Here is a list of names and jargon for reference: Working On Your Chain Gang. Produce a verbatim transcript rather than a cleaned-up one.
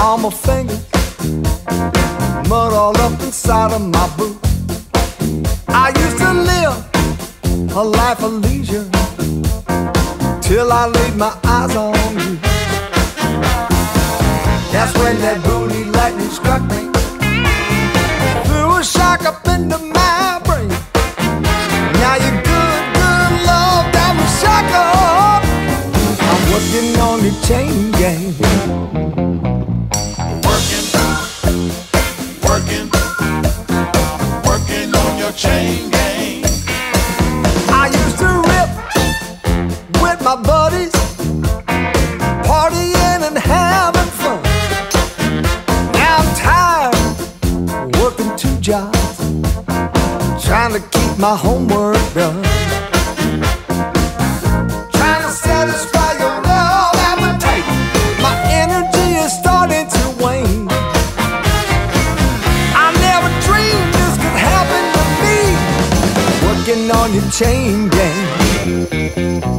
On my finger, mud all up inside of my boot. I used to live a life of leisure till I laid my eyes on you. That's when that booty lightning struck me, threw a shock up into my brain. Now you're good, good love, that was shock up. I'm working on your chain gang. Working, working on your chain gang. I used to rip with my buddies, partying and having fun. Now I'm tired, working two jobs, trying to keep my homework done, trying to satisfy your love appetite. My energy is starting to wane. On your chain gang.